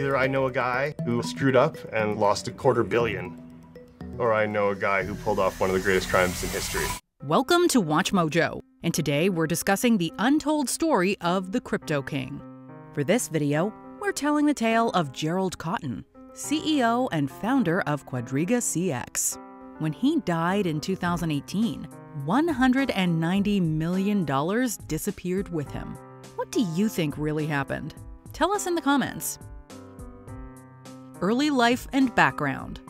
Either I know a guy who screwed up and lost $250 million, or I know a guy who pulled off one of the greatest crimes in history. Welcome to Watch Mojo, and today we're discussing the untold story of the Crypto King. For this video, we're telling the tale of Gerald Cotten, CEO and founder of Quadriga CX. When he died in 2018, $190 million disappeared with him. What do you think really happened? Tell us in the comments. Early life and background.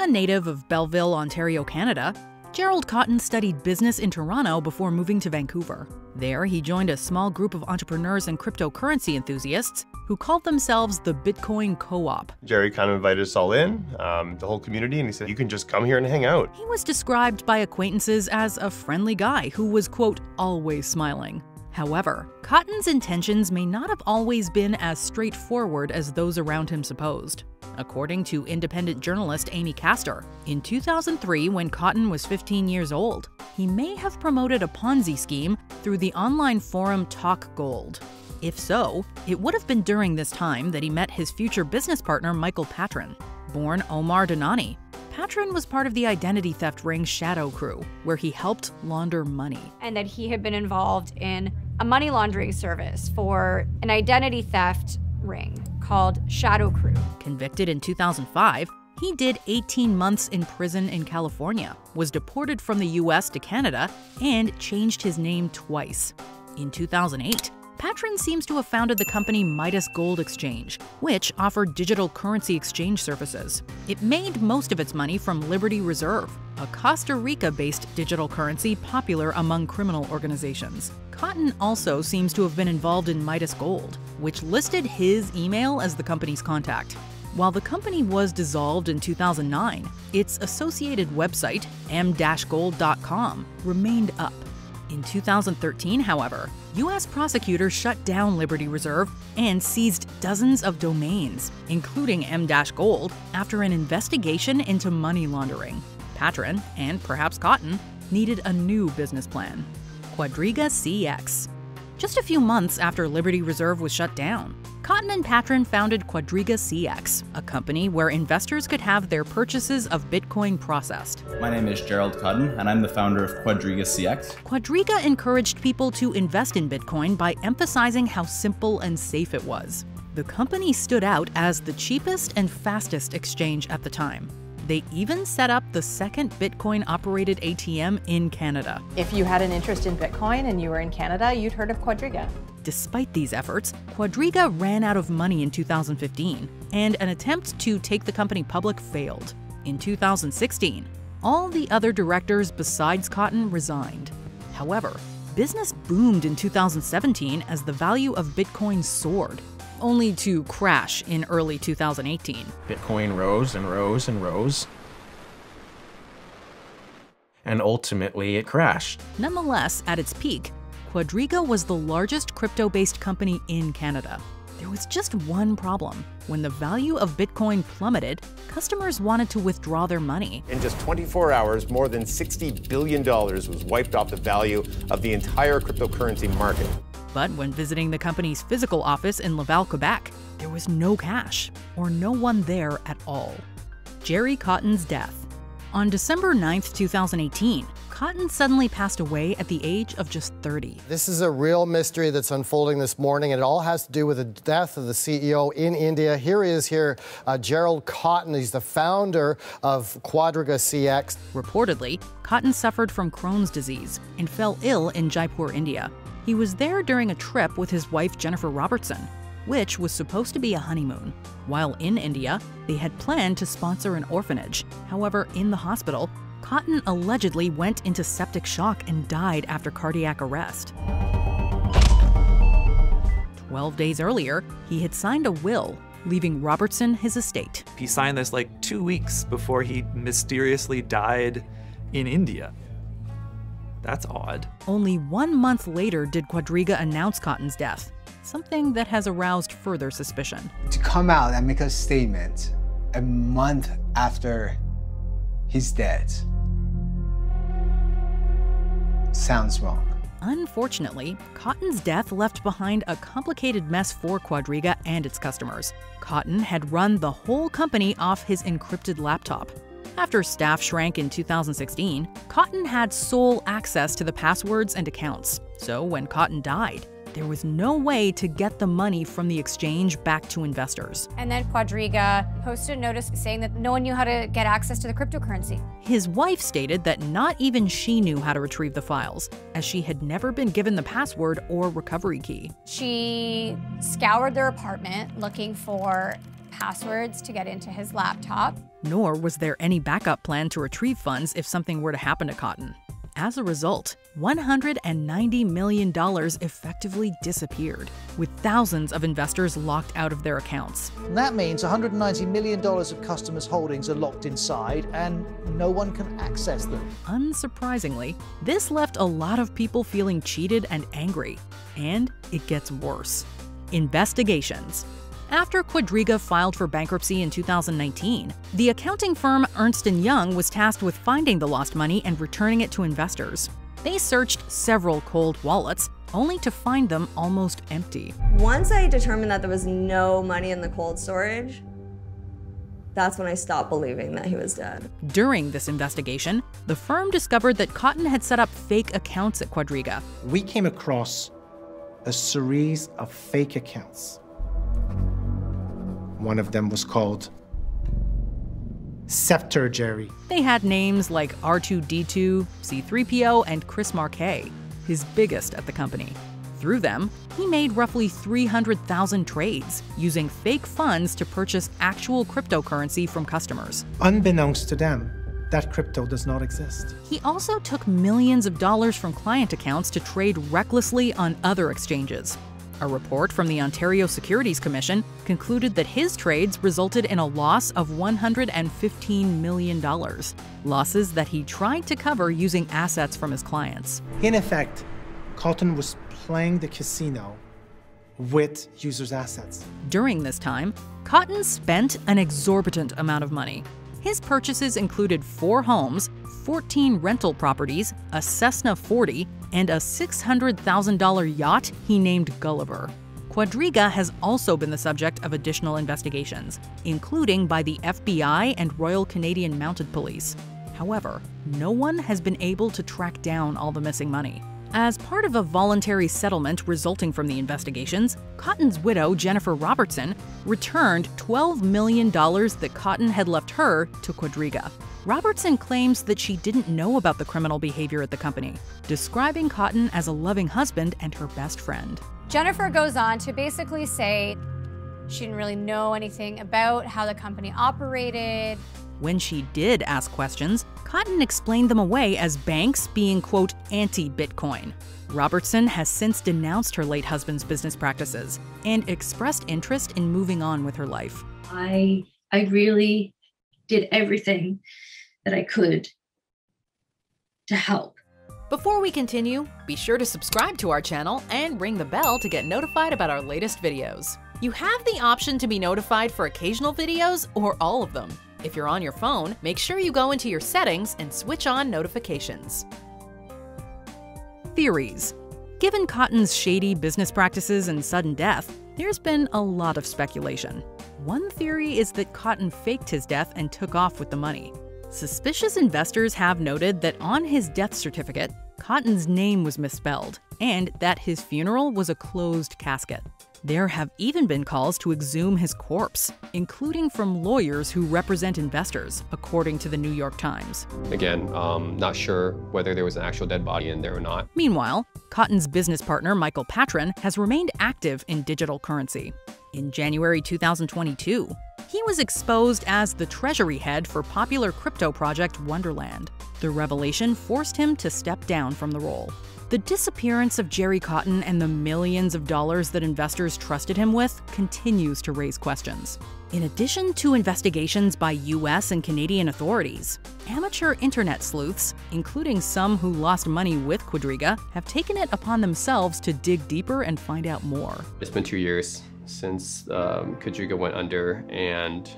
A native of Belleville, Ontario, Canada, Gerald Cotten studied business in Toronto before moving to Vancouver. There, he joined a small group of entrepreneurs and cryptocurrency enthusiasts who called themselves the Bitcoin Co-op. Jerry kind of invited us all in, the whole community, and he said, you can just come here and hang out. He was described by acquaintances as a friendly guy who was, quote, always smiling. However, Cotten's intentions may not have always been as straightforward as those around him supposed. According to independent journalist Amy Castor, in 2003, when Cotten was 15 years old, he may have promoted a Ponzi scheme through the online forum Talk Gold. If so, it would have been during this time that he met his future business partner Michael Patryn. Born Omar Danani, Patryn was part of the identity theft ring Shadow Crew, where he helped launder money. And that he had been involved in a money laundering service for an identity theft ring called Shadow Crew. Convicted in 2005, he did 18 months in prison in California, was deported from the US to Canada, and changed his name twice. In 2008, Patryn seems to have founded the company Midas Gold Exchange, which offered digital currency exchange services. It made most of its money from Liberty Reserve, a Costa Rica-based digital currency popular among criminal organizations. Cotten also seems to have been involved in Midas Gold, which listed his email as the company's contact. While the company was dissolved in 2009, its associated website, m-gold.com, remained up. In 2013, however, U.S. prosecutors shut down Liberty Reserve and seized dozens of domains, including m-gold, after an investigation into money laundering. Patryn, and perhaps Cotten, needed a new business plan. Quadriga CX. Just a few months after Liberty Reserve was shut down, Cotten and Patryn founded Quadriga CX, a company where investors could have their purchases of Bitcoin processed. My name is Gerald Cotten, and I'm the founder of Quadriga CX. Quadriga encouraged people to invest in Bitcoin by emphasizing how simple and safe it was. The company stood out as the cheapest and fastest exchange at the time. They even set up the second Bitcoin-operated ATM in Canada. If you had an interest in Bitcoin and you were in Canada, you'd heard of Quadriga. Despite these efforts, Quadriga ran out of money in 2015, and an attempt to take the company public failed. In 2016, all the other directors besides Cotten resigned. However, business boomed in 2017 as the value of Bitcoin soared, only to crash in early 2018. Bitcoin rose and rose and rose, and ultimately it crashed. Nonetheless, at its peak, Quadriga was the largest crypto-based company in Canada. There was just one problem. When the value of Bitcoin plummeted, customers wanted to withdraw their money. In just 24 hours, more than $60 billion was wiped off the value of the entire cryptocurrency market. But when visiting the company's physical office in Laval, Quebec, there was no cash, or no one there at all. Jerry Cotten's death. On December 9th, 2018, Cotten suddenly passed away at the age of just 30. This is a real mystery that's unfolding this morning, and it all has to do with the death of the CEO in India. Here he is here, Gerald Cotten. He's the founder of Quadriga CX. Reportedly, Cotten suffered from Crohn's disease and fell ill in Jaipur, India. He was there during a trip with his wife Jennifer Robertson, which was supposed to be a honeymoon. While in India, they had planned to sponsor an orphanage. However, in the hospital, Cotten allegedly went into septic shock and died after cardiac arrest. 12 days earlier, he had signed a will, leaving Robertson his estate. He signed this like 2 weeks before he mysteriously died in India. That's odd. Only 1 month later did Quadriga announce Cotten's death, something that has aroused further suspicion. To come out and make a statement a month after he's dead sounds wrong. Unfortunately, Cotten's death left behind a complicated mess for Quadriga and its customers. Cotten had run the whole company off his encrypted laptop. After staff shrank in 2016, Cotten had sole access to the passwords and accounts. So when Cotten died, there was no way to get the money from the exchange back to investors. And then Quadriga posted a notice saying that no one knew how to get access to the cryptocurrency. His wife stated that not even she knew how to retrieve the files, as she had never been given the password or recovery key. She scoured their apartment looking for passwords to get into his laptop. Nor was there any backup plan to retrieve funds if something were to happen to Cotten. As a result, $190 million effectively disappeared, with thousands of investors locked out of their accounts. That means $190 million of customers' holdings are locked inside and no one can access them. Unsurprisingly, this left a lot of people feeling cheated and angry. And it gets worse. Investigations. After Quadriga filed for bankruptcy in 2019, the accounting firm Ernst & Young was tasked with finding the lost money and returning it to investors. They searched several cold wallets, only to find them almost empty. Once I determined that there was no money in the cold storage, that's when I stopped believing that he was dead. During this investigation, the firm discovered that Cotten had set up fake accounts at Quadriga. We came across a series of fake accounts. One of them was called Scepter Jerry. They had names like R2-D2, C-3PO, and Chris Marquet, his biggest at the company. Through them, he made roughly 300,000 trades, using fake funds to purchase actual cryptocurrency from customers. Unbeknownst to them, that crypto does not exist. He also took millions of dollars from client accounts to trade recklessly on other exchanges. A report from the Ontario Securities Commission concluded that his trades resulted in a loss of $115 million, losses that he tried to cover using assets from his clients. In effect, Cotten was playing the casino with users' assets. During this time, Cotten spent an exorbitant amount of money. His purchases included 4 homes, 14 rental properties, a Cessna 40, and a $600,000 yacht he named Gulliver. Quadriga has also been the subject of additional investigations, including by the FBI and Royal Canadian Mounted Police. However, no one has been able to track down all the missing money. As part of a voluntary settlement resulting from the investigations, Cotten's widow, Jennifer Robertson, returned $12 million that Cotten had left her to Quadriga. Robertson claims that she didn't know about the criminal behavior at the company, describing Cotten as a loving husband and her best friend. Jennifer goes on to basically say she didn't really know anything about how the company operated. When she did ask questions, Cotten explained them away as banks being, quote, anti-Bitcoin. Robertson has since denounced her late husband's business practices and expressed interest in moving on with her life. I really did everything that I could to help. Before we continue, be sure to subscribe to our channel and ring the bell to get notified about our latest videos. You have the option to be notified for occasional videos or all of them. If you're on your phone, make sure you go into your settings and switch on notifications. Theories. Given Cotten's shady business practices and sudden death, there's been a lot of speculation. One theory is that Cotten faked his death and took off with the money. Suspicious investors have noted that on his death certificate, Cotten's name was misspelled and that his funeral was a closed casket. There have even been calls to exhume his corpse, including from lawyers who represent investors, according to the New York Times. Again, not sure whether there was an actual dead body in there or not. Meanwhile, Cotten's business partner, Michael Patryn, has remained active in digital currency. In January 2022, he was exposed as the treasury head for popular crypto project Wonderland. The revelation forced him to step down from the role. The disappearance of Jerry Cotten and the millions of dollars that investors trusted him with continues to raise questions. In addition to investigations by US and Canadian authorities, amateur internet sleuths, including some who lost money with Quadriga, have taken it upon themselves to dig deeper and find out more. It's been 2 years since Quadriga went under, and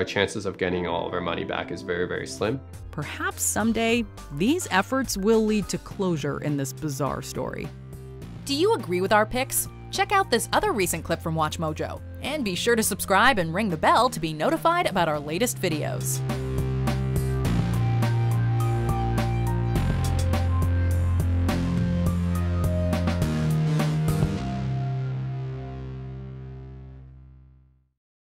our chances of getting all of our money back is very, very slim. Perhaps someday, these efforts will lead to closure in this bizarre story. Do you agree with our picks? Check out this other recent clip from WatchMojo, and be sure to subscribe and ring the bell to be notified about our latest videos.